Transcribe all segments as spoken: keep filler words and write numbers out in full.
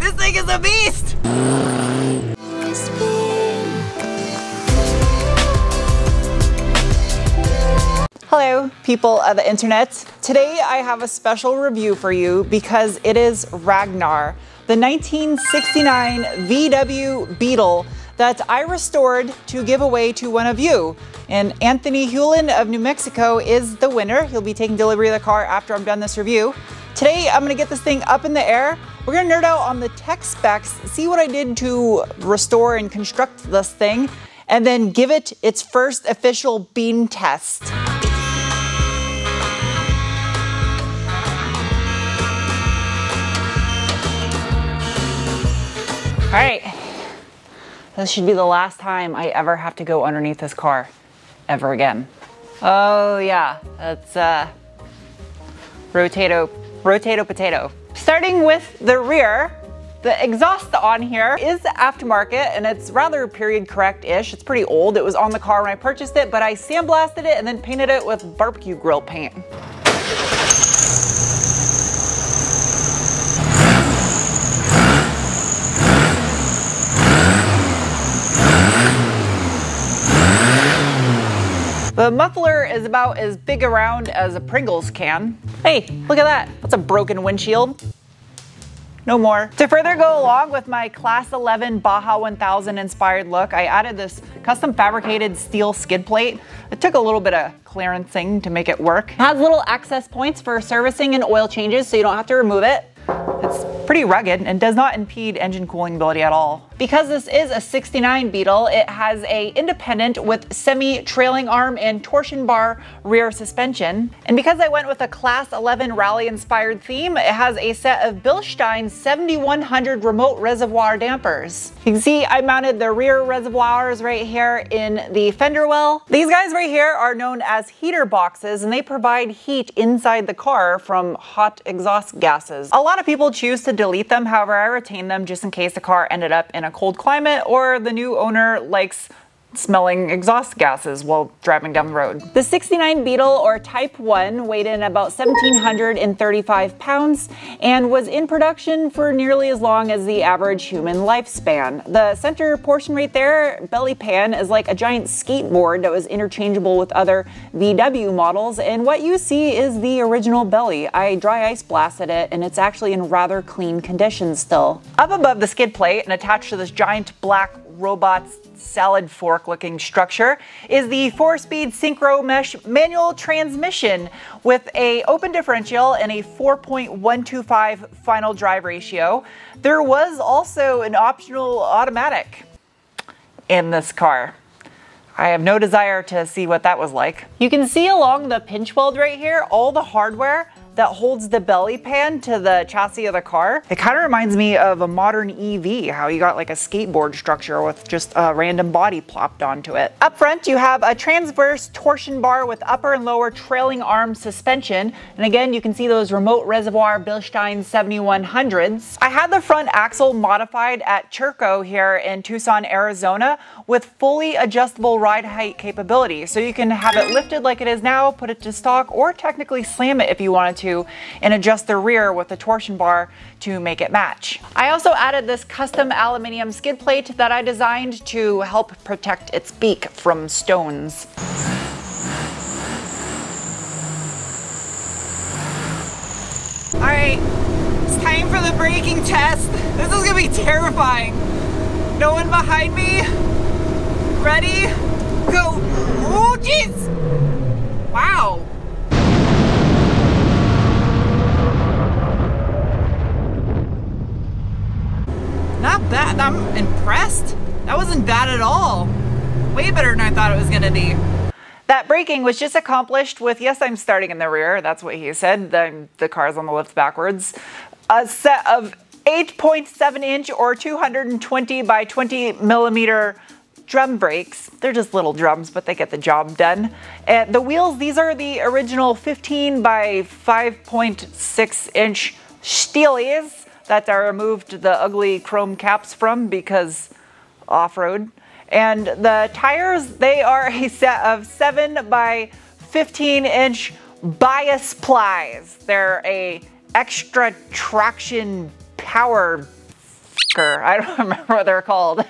This thing is a beast! Hello, people of the internet. Today I have a special review for you because it is Ragnar, the nineteen sixty-nine V W Beetle that I restored to give away to one of you. And Anthony Hewlin of New Mexico is the winner. He'll be taking delivery of the car after I'm done this review. Today, I'm gonna get this thing up in the air. We're gonna nerd out on the tech specs, see what I did to restore and construct this thing, and then give it its first official bean test. All right, this should be the last time I ever have to go underneath this car, ever again. Oh yeah, that's uh, rotato, rotato potato. Starting with the rear, the exhaust on here is aftermarket and it's rather period correct-ish. It's pretty old, it was on the car when I purchased it, but I sandblasted it and then painted it with barbecue grill paint. The muffler is about as big around as a Pringles can. Hey, look at that. That's a broken windshield. No more. To further go along with my Class eleven Baja one thousand inspired look, I added this custom fabricated steel skid plate. It took a little bit of clearancing to make it work. It has little access points for servicing and oil changes so you don't have to remove it. It's pretty rugged and does not impede engine cooling ability at all. Because this is a sixty-nine Beetle, it has a independent with semi-trailing arm and torsion bar rear suspension. And because I went with a Class eleven rally-inspired theme, it has a set of Bilstein seventy-one hundred remote reservoir dampers. You can see I mounted the rear reservoirs right here in the fender well. These guys right here are known as heater boxes, and they provide heat inside the car from hot exhaust gases. A lot of people choose to delete them, however I retain them just in case the car ended up in a cold climate or the new owner likes smelling exhaust gases while driving down the road. The sixty-nine Beetle, or Type one, weighed in about one thousand seven hundred thirty-five pounds and was in production for nearly as long as the average human lifespan. The center portion right there, belly pan, is like a giant skateboard that was interchangeable with other V W models, and what you see is the original belly. I dry ice blasted it and it's actually in rather clean condition still. Up above the skid plate and attached to this giant black robot's salad fork looking structure is the four-speed synchro mesh manual transmission with a open differential and a four point one two five final drive ratio. There was also an optional automatic in this car. I have no desire to see what that was like. You can see along the pinch weld right here all the hardware that holds the belly pan to the chassis of the car. It kind of reminds me of a modern E V, how you got like a skateboard structure with just a random body plopped onto it. Up front, you have a transverse torsion bar with upper and lower trailing arm suspension. And again, you can see those remote reservoir Bilstein seventy-one hundreds. I had the front axle modified at Chirco here in Tucson, Arizona, with fully adjustable ride height capability. So you can have it lifted like it is now, put it to stock, or technically slam it if you wanted to. To, and adjust the rear with the torsion bar to make it match. I also added this custom aluminum skid plate that I designed to help protect its beak from stones. All right, it's time for the braking test. This is gonna be terrifying. No one behind me. Ready? Go. Oh, jeez. Wow. Not bad, I'm impressed. That wasn't bad at all. Way better than I thought it was gonna be. That braking was just accomplished with, yes, I'm starting in the rear, that's what he said, the, the car's on the lift backwards, a set of eight point seven inch or two hundred twenty by twenty millimeter drum brakes. They're just little drums, but they get the job done. And the wheels, these are the original fifteen by five point six inch Steelies that I removed the ugly chrome caps from because off-road. And the tires, they are a set of seven by fifteen inch bias plies. They're a extra traction power I don't remember what they're called.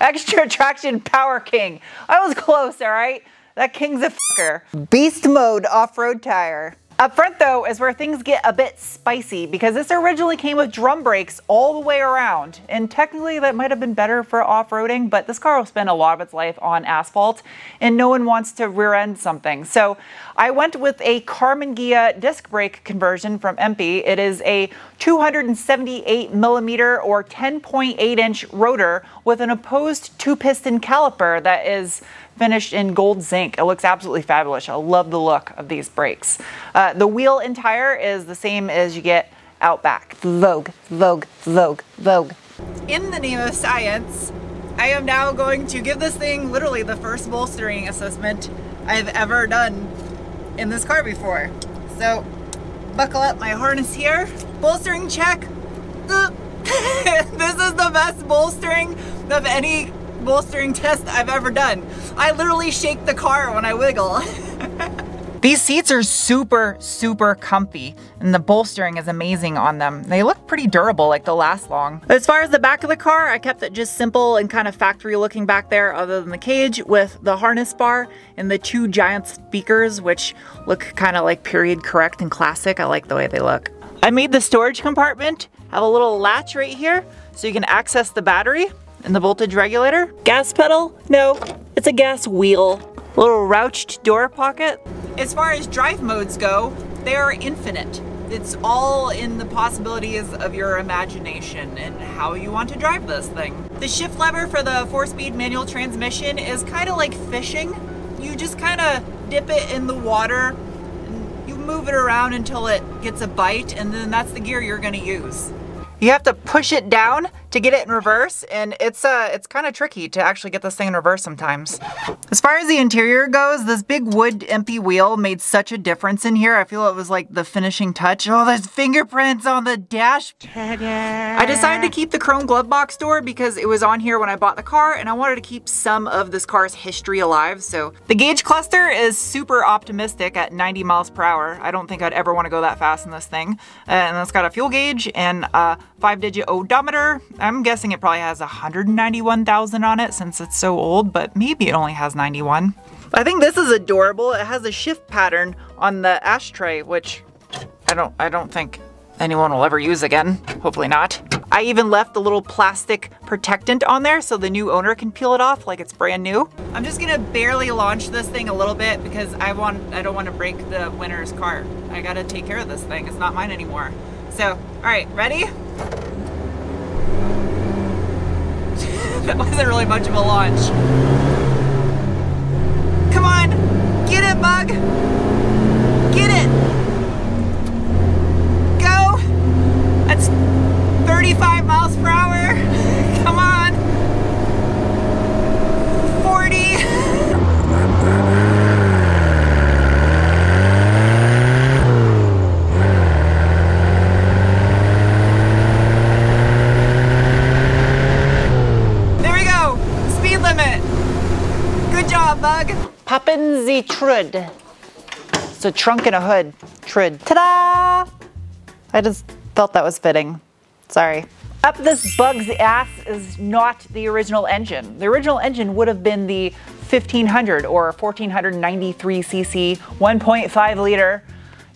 Extra Traction Power King. I was close, all right? That king's a fucker. Beast Mode Off-Road Tire. Up front though is where things get a bit spicy because this originally came with drum brakes all the way around, and technically that might have been better for off-roading, but this car will spend a lot of its life on asphalt and no one wants to rear end something. So I went with a Karmann Ghia disc brake conversion from Empi. It is a two hundred seventy-eight millimeter or ten point eight inch rotor with an opposed two piston caliper that is finished in gold zinc. It looks absolutely fabulous. I love the look of these brakes. Uh, the wheel and tire is the same as you get out back. Vogue, Vogue, Vogue, Vogue. In the name of science, I am now going to give this thing literally the first bolstering assessment I've ever done in this car before. So buckle up, my harness here. Bolstering check. This is the best bolstering of any bolstering test I've ever done. I literally shake the car when I wiggle. These seats are super, super comfy, and the bolstering is amazing on them. They look pretty durable, like they'll last long. As far as the back of the car, I kept it just simple and kind of factory looking back there, other than the cage with the harness bar and the two giant speakers, which look kind of like period correct and classic. I like the way they look. I made the storage compartment have a little latch right here so you can access the battery and the voltage regulator. Gas pedal? No, it's a gas wheel. Little rouched door pocket. As far as drive modes go, they are infinite. It's all in the possibilities of your imagination and how you want to drive this thing. The shift lever for the four-speed manual transmission is kind of like fishing. You just kind of dip it in the water and you move it around until it gets a bite, and then that's the gear you're going to use. You have to push it down to get it in reverse, and it's uh, it's kind of tricky to actually get this thing in reverse sometimes. As far as the interior goes, this big wood Empi wheel made such a difference in here. I feel it was like the finishing touch. Oh, there's fingerprints on the dash. I decided to keep the chrome glove box door because it was on here when I bought the car, and I wanted to keep some of this car's history alive. So the gauge cluster is super optimistic at ninety miles per hour. I don't think I'd ever want to go that fast in this thing. And it's got a fuel gauge and uh, five digit odometer. I'm guessing it probably has one hundred ninety-one thousand on it since it's so old, but maybe it only has ninety-one. I think this is adorable. It has a shift pattern on the ashtray, which I don't, I don't think anyone will ever use again. Hopefully not. I even left the little plastic protectant on there so the new owner can peel it off like it's brand new. I'm just gonna barely launch this thing a little bit because I want, I don't want to break the winner's car. I gotta take care of this thing. It's not mine anymore. So, all right, ready? That wasn't really much of a launch. Come on, get it, bug. Get it. Go. That's thirty-five miles per hour. Come on. forty. Poppin' the Trud. It's a trunk and a hood. Trud. Ta-da! I just felt that was fitting. Sorry. Up this bug's ass is not the original engine. The original engine would have been the fifteen hundred or fourteen ninety-three c c, one point five liter,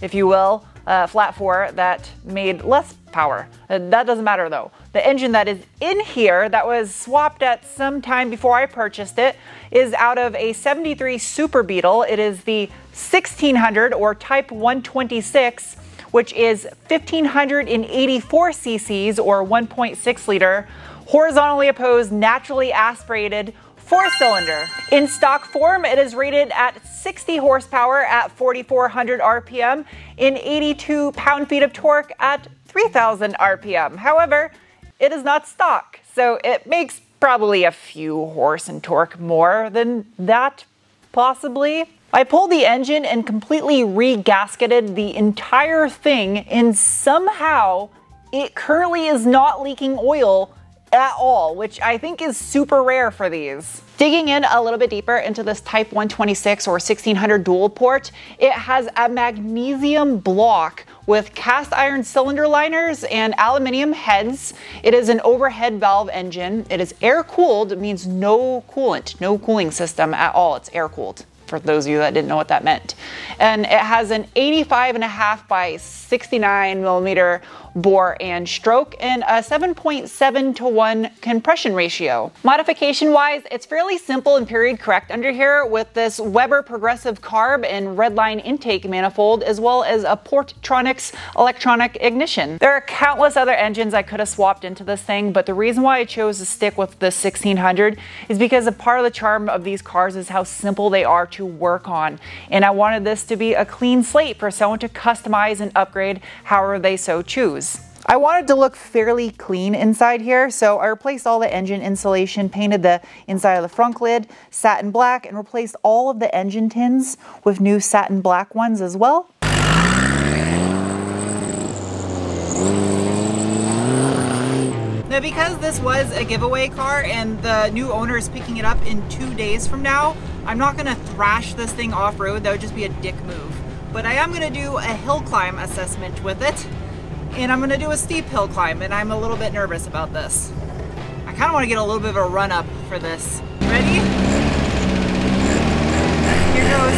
if you will, uh, flat four that made less power. Uh, that doesn't matter though. The engine that is in here that was swapped at some time before I purchased it is out of a seventy-three Super Beetle. It is the sixteen hundred or Type one twenty-six, which is fifteen eighty-four c c's or one point six liter, horizontally opposed, naturally aspirated, four-cylinder. In stock form, it is rated at sixty horsepower at forty-four hundred r p m and eighty-two pound-feet of torque at three thousand r p m. However, it is not stock, so it makes probably a few horse and torque more than that, possibly. I pulled the engine and completely re-gasketed the entire thing, and somehow it currently is not leaking oil at all, which I think is super rare for these. Digging in a little bit deeper into this Type one twenty-six or sixteen hundred dual port, it has a magnesium block with cast iron cylinder liners and aluminum heads. It is an overhead valve engine. It is air cooled. It means no coolant, no cooling system at all. It's air cooled, for those of you that didn't know what that meant. And it has an eighty-five and a half by sixty-nine millimeter bore and stroke and a seven point seven to one compression ratio. Modification wise, it's fairly simple and period correct under here with this Weber Progressive Carb and Redline Intake Manifold, as well as a Portronics Electronic Ignition. There are countless other engines I could have swapped into this thing, but the reason why I chose to stick with the sixteen hundred is because a part of the charm of these cars is how simple they are to work on. And I wanted this to be a clean slate for someone to customize and upgrade however they so choose. I wanted to look fairly clean inside here, so I replaced all the engine insulation, painted the inside of the front lid satin black, and replaced all of the engine tins with new satin black ones as well. Now, because this was a giveaway car and the new owner is picking it up in two days from now, I'm not going to thrash this thing off-road. That would just be a dick move. But I am going to do a hill climb assessment with it. And I'm gonna do a steep hill climb, and I'm a little bit nervous about this. I kinda wanna get a little bit of a run up for this. Ready? Here goes.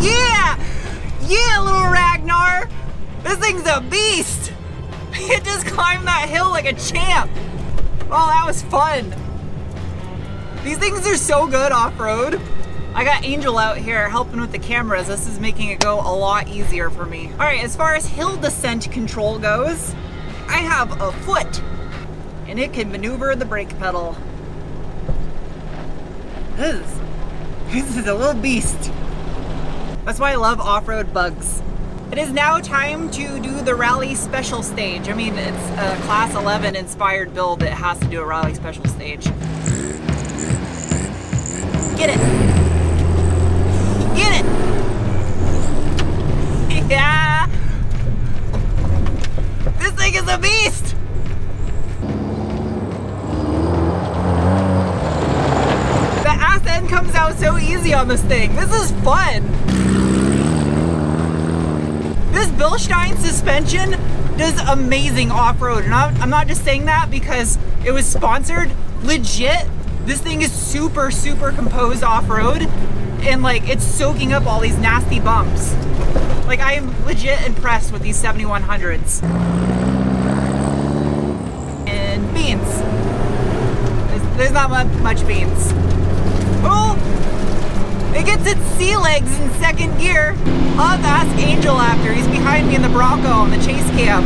Yeah! Yeah, little Ragnar! This thing's a beast! It just climbed that hill like a champ. Oh, that was fun. These things are so good off-road. I got Angel out here helping with the cameras. This is making it go a lot easier for me. All right, as far as hill descent control goes, I have a foot and it can maneuver the brake pedal. This is, this is a little beast. That's why I love off-road bugs. It is now time to do the rally special stage. I mean, it's a Class eleven inspired build that has to do a rally special stage. Get it! Get it! Yeah! This thing is a beast! The ass end comes out so easy on this thing. This is fun! This Bilstein suspension does amazing off-road. And I'm not just saying that because it was sponsored. Legit, this thing is super, super composed off-road, and like it's soaking up all these nasty bumps. Like, I am legit impressed with these seventy-one hundreds. And beans. There's, there's not much beans. Oh! It gets its sea legs in second gear. I'll have to ask Angel after. He's behind me in the Bronco on the chase cam.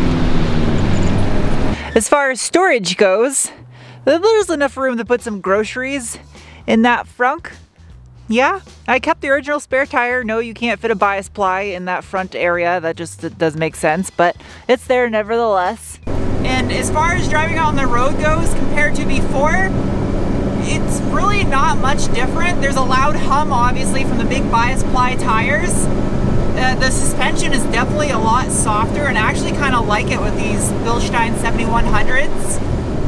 As far as storage goes, there's enough room to put some groceries in that frunk. Yeah, I kept the original spare tire. No, you can't fit a bias ply in that front area. That just doesn't make sense, but it's there nevertheless. And as far as driving on the road goes compared to before, it's really not much different. There's a loud hum, obviously, from the big bias ply tires. Uh, the suspension is definitely a lot softer, and I actually kind of like it with these Bilstein seventy-one hundreds.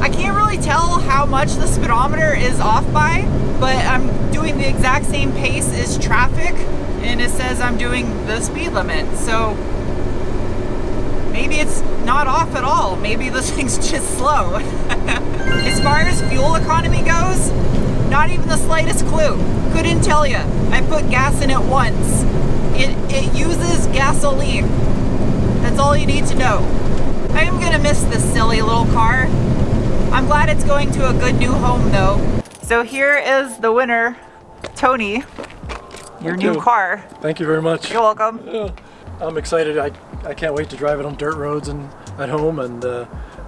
I can't really tell how much the speedometer is off by, but I'm doing the exact same pace as traffic, and it says I'm doing the speed limit, so maybe it's not off at all. Maybe this thing's just slow. As far as fuel economy goes, not even the slightest clue. Couldn't tell you. I put gas in it once. It, it uses gasoline. That's all you need to know. I am gonna miss this silly little car. I'm glad it's going to a good new home though. So here is the winner, Tony, your Thank new you. car. Thank you very much. You're welcome. Yeah. I'm excited. I, I can't wait to drive it on dirt roads and at home, and uh,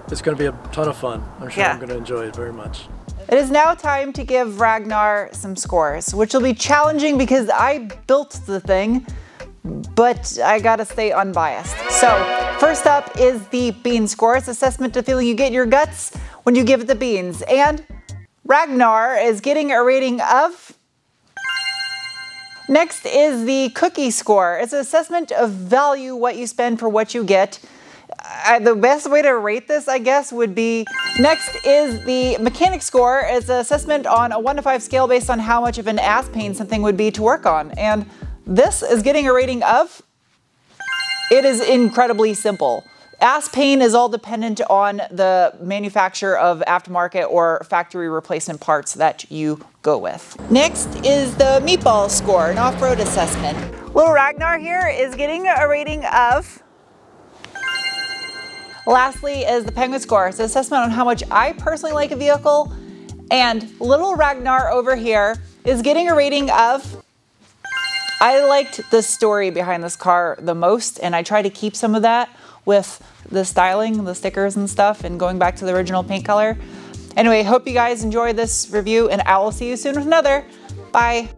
it's going to be a ton of fun. I'm sure yeah. I'm going to enjoy it very much. It is now time to give Ragnar some scores, which will be challenging because I built the thing, but I gotta stay unbiased. So first up is the bean score. It's assessment to feeling you get your guts when you give it the beans. And Ragnar is getting a rating of... Next is the cookie score. It's an assessment of value, what you spend for what you get. I, the best way to rate this, I guess, would be next is the mechanic score. It's an assessment on a one to five scale based on how much of an ass pain something would be to work on. And this is getting a rating of, it is incredibly simple. Ass pain is all dependent on the manufacturer of aftermarket or factory replacement parts that you go with. Next is the meatball score, an off-road assessment. Little Ragnar here is getting a rating of. Lastly is the penguin score. It's an assessment on how much I personally like a vehicle. And little Ragnar over here is getting a rating of. I liked the story behind this car the most, and I try to keep some of that with the styling, the stickers and stuff, and going back to the original paint color. Anyway, hope you guys enjoy this review, and I will see you soon with another. Bye.